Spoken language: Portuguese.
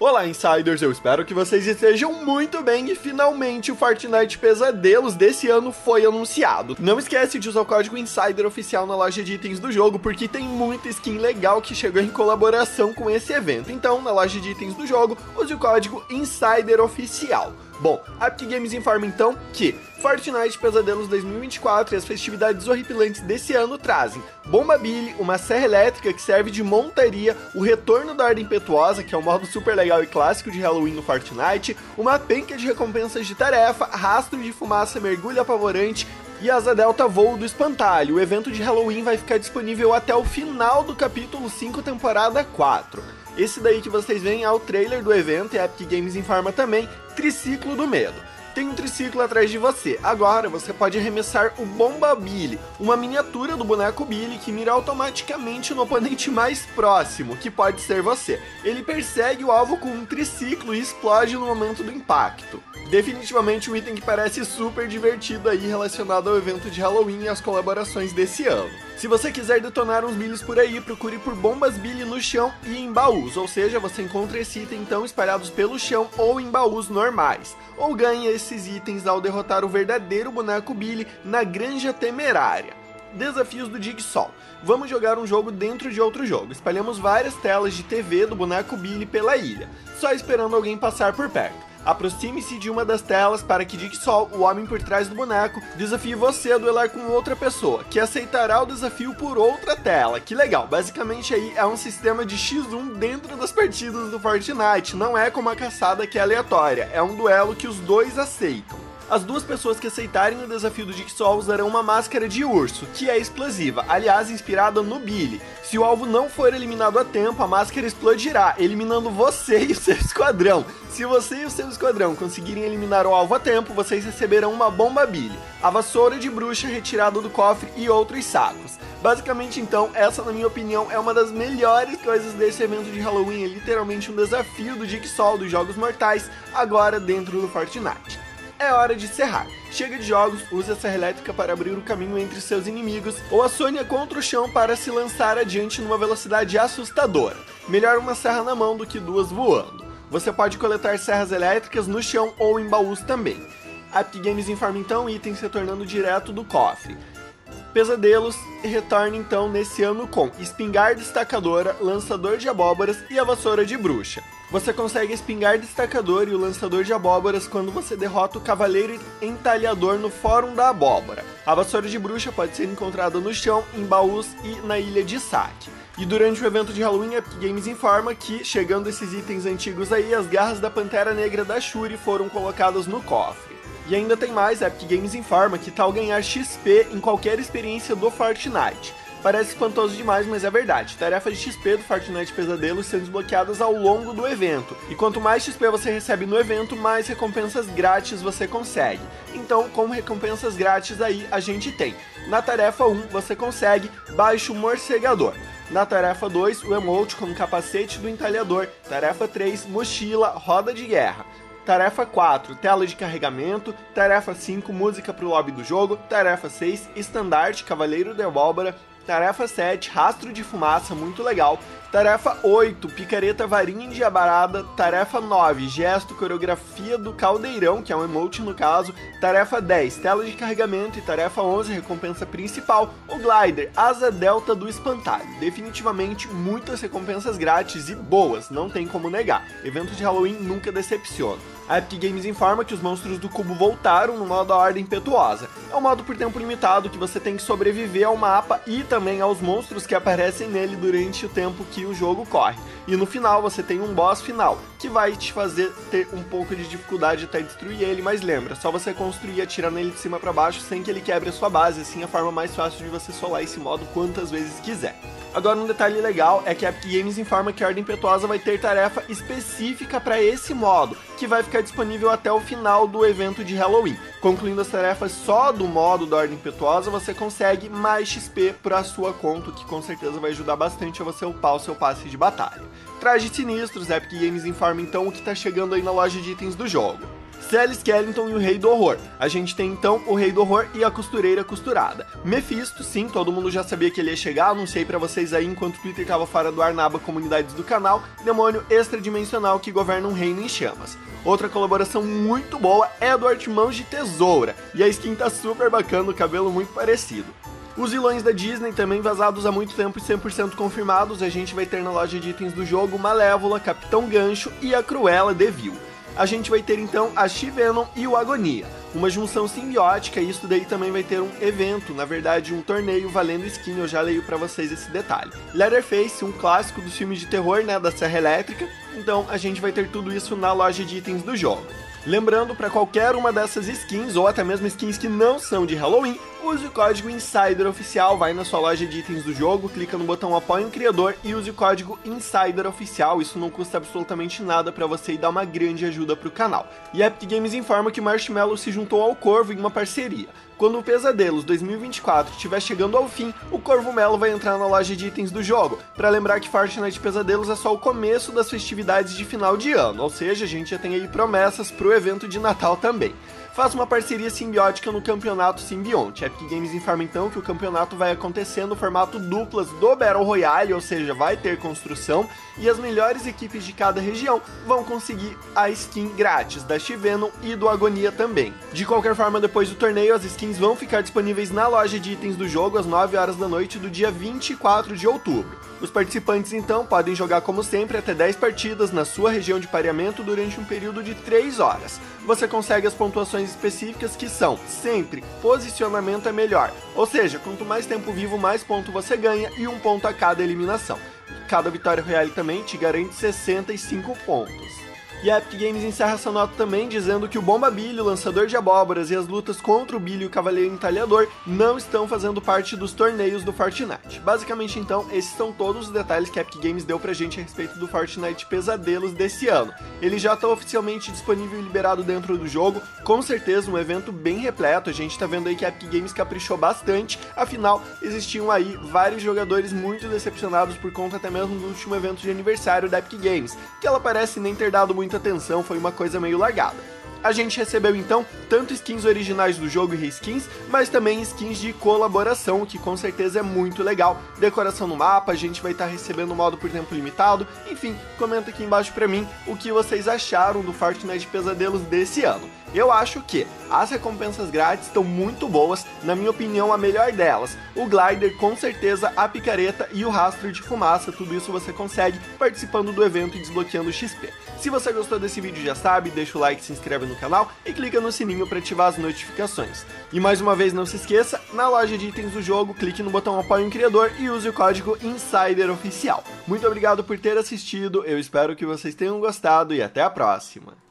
Olá, Insiders, eu espero que vocês estejam muito bem e finalmente o Fortnite Pesadelos desse ano foi anunciado. Não esquece de usar o código Insider Oficial na loja de itens do jogo, porque tem muita skin legal que chegou em colaboração com esse evento. Então, na loja de itens do jogo, use o código Insider Oficial. Bom, a Epic Games informa então que Fortnite Pesadelos 2024 e as festividades horripilantes desse ano trazem Bomba Billy, uma serra elétrica que serve de montaria, o retorno da Arde Impetuosa, que é um modo super legal e clássico de Halloween no Fortnite, uma penca de recompensas de tarefa, rastro de fumaça, mergulho apavorante, e Asa Delta Voo do Espantalho. O evento de Halloween vai ficar disponível até o final do capítulo 5, temporada 4. Esse daí que vocês veem é o trailer do evento, e a Epic Games informa também Triciclo do Medo. Tem um triciclo atrás de você. Agora você pode arremessar o Bomba Billy, uma miniatura do boneco Billy que mira automaticamente no oponente mais próximo, que pode ser você. Ele persegue o alvo com um triciclo e explode no momento do impacto. Definitivamente um item que parece super divertido aí relacionado ao evento de Halloween e as colaborações desse ano. Se você quiser detonar uns bilhos por aí, procure por bombas Billy no chão e em baús, ou seja, você encontra esse item então espalhados pelo chão ou em baús normais, ou ganha esses itens ao derrotar o verdadeiro boneco Billy na Granja Temerária. Desafios do Jigsaw. Vamos jogar um jogo dentro de outro jogo. Espalhamos várias telas de TV do boneco Billy pela ilha, só esperando alguém passar por perto. Aproxime-se de uma das telas para que Jigsaw, o homem por trás do boneco, desafie você a duelar com outra pessoa, que aceitará o desafio por outra tela. Que legal, basicamente aí é um sistema de X1 dentro das partidas do Fortnite, não é como a caçada que é aleatória, é um duelo que os dois aceitam. As duas pessoas que aceitarem o desafio do Jigsaw usarão uma máscara de urso, que é explosiva, aliás inspirada no Billy. Se o alvo não for eliminado a tempo, a máscara explodirá, eliminando você e o seu esquadrão. Se você e o seu esquadrão conseguirem eliminar o alvo a tempo, vocês receberão uma bomba Billy, a vassoura de bruxa retirada do cofre e outros sacos. Basicamente então, essa na minha opinião é uma das melhores coisas desse evento de Halloween, é literalmente um desafio do Jigsaw dos Jogos Mortais, agora dentro do Fortnite. É hora de encerrar. Chega de jogos, use a serra elétrica para abrir o caminho entre seus inimigos ou a Sônia contra o chão para se lançar adiante numa velocidade assustadora. Melhor uma serra na mão do que duas voando. Você pode coletar serras elétricas no chão ou em baús também. A Epic Games informa então itens retornando direto do cofre. Pesadelos retorna então nesse ano com espingarda estacadora, lançador de abóboras e a vassoura de bruxa. Você consegue a espingarda estacador e o lançador de abóboras quando você derrota o cavaleiro entalhador no fórum da abóbora. A vassoura de bruxa pode ser encontrada no chão, em baús e na ilha de saque. E durante o evento de Halloween, a Epic Games informa que, chegando esses itens antigos aí, as garras da Pantera Negra da Shuri foram colocadas no cofre. E ainda tem mais, a Epic Games informa que tal ganhar XP em qualquer experiência do Fortnite. Parece espantoso demais, mas é verdade. Tarefas de XP do Fortnite Pesadelos sendo desbloqueadas ao longo do evento. E quanto mais XP você recebe no evento, mais recompensas grátis você consegue. Então, como recompensas grátis aí, a gente tem. Na tarefa 1, você consegue Baixo Morcegador. Na tarefa 2, o emote com o capacete do entalhador. Tarefa 3, mochila, roda de guerra. Tarefa 4, tela de carregamento. Tarefa 5, música pro lobby do jogo. Tarefa 6, estandarte, cavaleiro de abóbora. Tarefa 7, rastro de fumaça, muito legal. Tarefa 8, picareta varinha endiabarada. Tarefa 9, gesto, coreografia do caldeirão, que é um emote no caso. Tarefa 10, tela de carregamento. E tarefa 11, recompensa principal, o glider, asa delta do espantalho. Definitivamente muitas recompensas grátis e boas, não tem como negar. Evento de Halloween nunca decepciona. A Epic Games informa que os monstros do cubo voltaram no modo Ordem Impetuosa. É um modo por tempo limitado que você tem que sobreviver ao mapa e também aos monstros que aparecem nele durante o tempo que o jogo corre. E no final você tem um boss final, que vai te fazer ter um pouco de dificuldade até destruir ele, mas lembra, só você construir e atirar nele de cima para baixo sem que ele quebre a sua base, assim a forma mais fácil de você solar esse modo quantas vezes quiser. Agora um detalhe legal é que a Epic Games informa que a Ordem Impetuosa vai ter tarefa específica para esse modo, que vai ficar disponível até o final do evento de Halloween. Concluindo as tarefas só do modo da Ordem Impetuosa, você consegue mais XP para a sua conta, que com certeza vai ajudar bastante a você upar o seu passe de batalha. Trajes sinistros, a Epic Games informa então o que está chegando aí na loja de itens do jogo. Sally Skellington e o Rei do Horror. A gente tem então o Rei do Horror e a Costureira Costurada. Mephisto, sim, todo mundo já sabia que ele ia chegar, anunciei pra vocês aí enquanto o Twitter tava fora do ar na aba comunidades do canal, demônio extradimensional que governa um reino em chamas. Outra colaboração muito boa é a do Edward Mãos de Tesoura, e a skin tá super bacana, o cabelo muito parecido. Os vilões da Disney também vazados há muito tempo e 100% confirmados, a gente vai ter na loja de itens do jogo Malévola, Capitão Gancho e a Cruella de Vil. A gente vai ter então a Chi-Venom e o Agonia, uma junção simbiótica, e isso daí também vai ter um evento, na verdade um torneio valendo skin, eu já leio pra vocês esse detalhe. Leatherface, um clássico dos filmes de terror, né, da Serra Elétrica, então a gente vai ter tudo isso na loja de itens do jogo. Lembrando, para qualquer uma dessas skins, ou até mesmo skins que não são de Halloween, use o código Insider Oficial, vai na sua loja de itens do jogo, clica no botão Apoie um Criador e use o código Insider Oficial, isso não custa absolutamente nada para você e dá uma grande ajuda para o canal. E a Epic Games informa que Marshmello se juntou ao Corvo em uma parceria. Quando o Pesadelos 2024 estiver chegando ao fim, o Corvo Mello vai entrar na loja de itens do jogo. Para lembrar que Fortnite Pesadelos é só o começo das festividades de final de ano, ou seja, a gente já tem aí promessas para o evento de Natal também. Faça uma parceria simbiótica no Campeonato Simbionte. A Epic Games informa então que o campeonato vai acontecer no formato duplas do Battle Royale, ou seja, vai ter construção, e as melhores equipes de cada região vão conseguir a skin grátis da Chi-Venom e do Agonia também. De qualquer forma, depois do torneio, as skins vão ficar disponíveis na loja de itens do jogo às 9 horas da noite do dia 24 de outubro. Os participantes então podem jogar como sempre até 10 partidas na sua região de pareamento durante um período de 3 horas. Você consegue as pontuações específicas que são, sempre, posicionamento é melhor, ou seja, quanto mais tempo vivo, mais ponto você ganha e um ponto a cada eliminação. Cada vitória royale também te garante 65 pontos. E a Epic Games encerra essa nota também dizendo que o Bomba Billy, o lançador de abóboras, e as lutas contra o Billy e o Cavaleiro Entalhador não estão fazendo parte dos torneios do Fortnite. Basicamente então, esses são todos os detalhes que a Epic Games deu pra gente a respeito do Fortnite Pesadelos desse ano. Ele já tá oficialmente disponível e liberado dentro do jogo, com certeza um evento bem repleto, a gente tá vendo aí que a Epic Games caprichou bastante, afinal, existiam aí vários jogadores muito decepcionados por conta até mesmo do último evento de aniversário da Epic Games, que ela parece nem ter dado muito atenção, foi uma coisa meio largada. A gente recebeu então tanto skins originais do jogo e reskins, mas também skins de colaboração, o que com certeza é muito legal. Decoração no mapa, a gente vai estar recebendo modo por tempo limitado, enfim, comenta aqui embaixo pra mim o que vocês acharam do Fortnite Pesadelos desse ano. Eu acho que as recompensas grátis estão muito boas, na minha opinião a melhor delas. O glider, com certeza, a picareta e o rastro de fumaça, tudo isso você consegue participando do evento e desbloqueando XP. Se você gostou desse vídeo já sabe, deixa o like, se inscreve no canal e clica no sininho para ativar as notificações. E mais uma vez não se esqueça, na loja de itens do jogo, clique no botão Apoie um Criador e use o código Insider Oficial. Muito obrigado por ter assistido, eu espero que vocês tenham gostado e até a próxima!